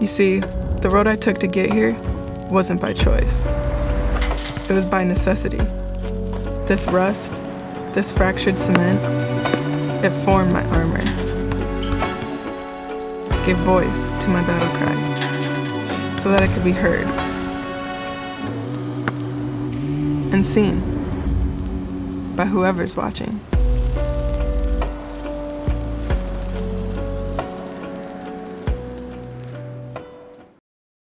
You see, the road I took to get here wasn't by choice. It was by necessity. This rust, this fractured cement, it formed my armor. It gave voice to my battle cry so that it could be heard and seen by whoever's watching.